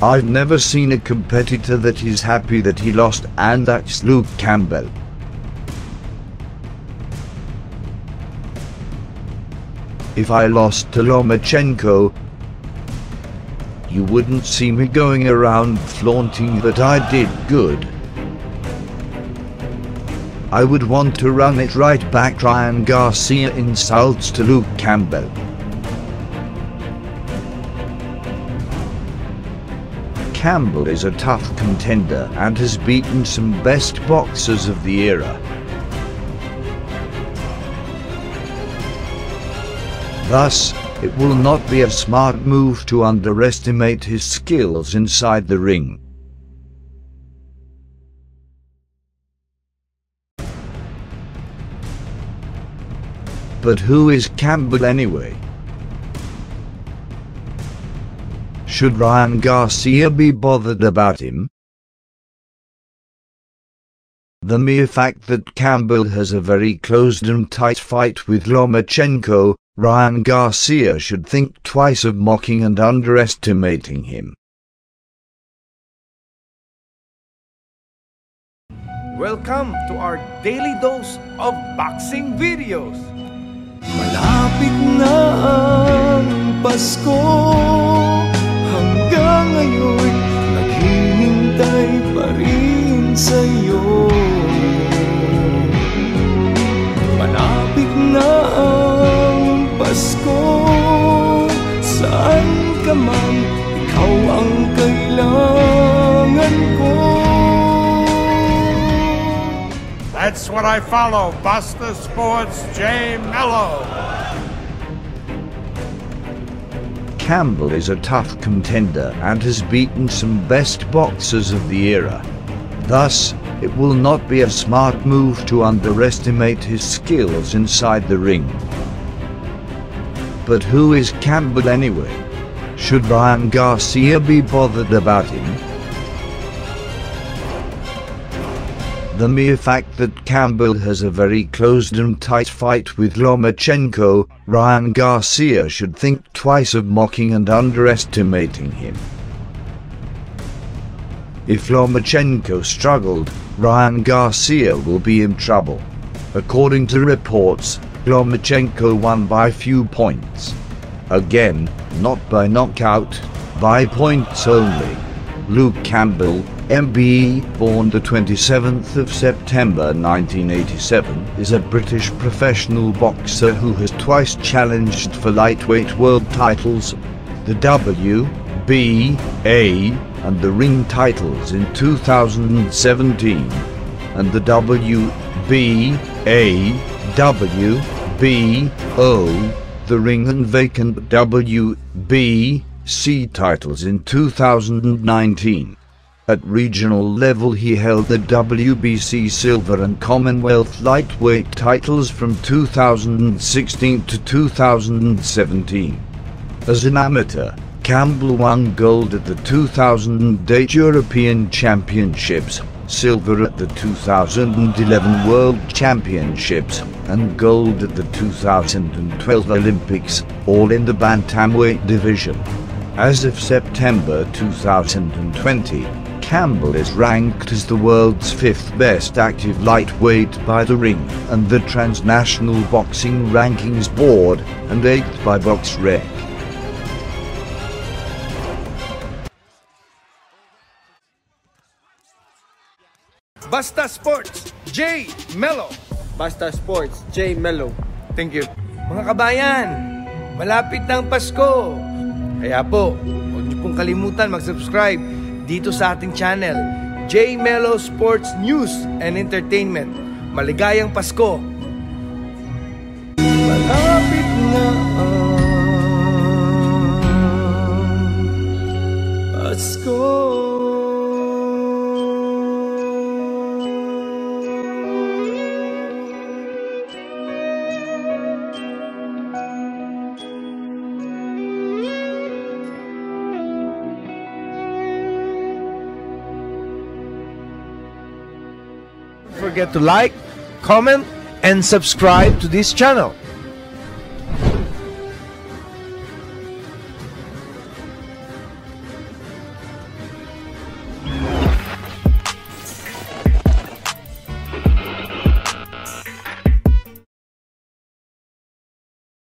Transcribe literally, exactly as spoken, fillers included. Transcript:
I've never seen a competitor that is happy that he lost, and that's Luke Campbell. If I lost to Lomachenko, you wouldn't see me going around flaunting that I did good. I would want to run it right back. Ryan Garcia insults to Luke Campbell. Campbell is a tough contender and has beaten some best boxers of the era. Thus, it will not be a smart move to underestimate his skills inside the ring. But who is Campbell anyway? Should Ryan Garcia be bothered about him? The mere fact that Campbell has a very closed and tight fight with Lomachenko, Ryan Garcia should think twice of mocking and underestimating him. Welcome to our daily dose of boxing videos. Malapit na ang Pasko, hanggang ngayon naghihintay pa rin sa'yo. Malapit na ang Pasko, saan ka man, ikaw ang kailangan ko. That's what I follow, Buster Sports, John Melo. Campbell is a tough contender and has beaten some best boxers of the era. Thus, it will not be a smart move to underestimate his skills inside the ring. But who is Campbell anyway? Should Ryan Garcia be bothered about him? The mere fact that Campbell has a very closed and tight fight with Lomachenko, Ryan Garcia should think twice of mocking and underestimating him. If Lomachenko struggled, Ryan Garcia will be in trouble. According to reports, Lomachenko won by few points. Again, not by knockout, by points only. Luke Campbell, M B E, born the twenty-seventh of September nineteen eighty-seven, is a British professional boxer who has twice challenged for lightweight world titles, the W B A and the ring titles in two thousand seventeen, and the W B A, W B O, the ring and vacant W B C titles in two thousand nineteen. At regional level he held the W B C Silver and Commonwealth Lightweight titles from two thousand sixteen to two thousand seventeen. As an amateur, Campbell won gold at the two thousand eight European Championships, silver at the two thousand eleven World Championships, and gold at the two thousand twelve Olympics, all in the bantamweight division. As of September two thousand twenty, Campbell is ranked as the world's fifth best active lightweight by the ring and the Transnational Boxing Rankings Board, and eighth by BoxRec. Buster Sports, J. Melo. Buster Sports, J. Melo. Thank you. Mga kabayan, malapit ng Pasko. Kaya po, huwag niyo pong kalimutan mag-subscribe dito sa ating channel, J. Melo Sports News and Entertainment. Maligayang Pasko! Malapit na ang Pasko. Don't forget to like, comment, and subscribe to this channel.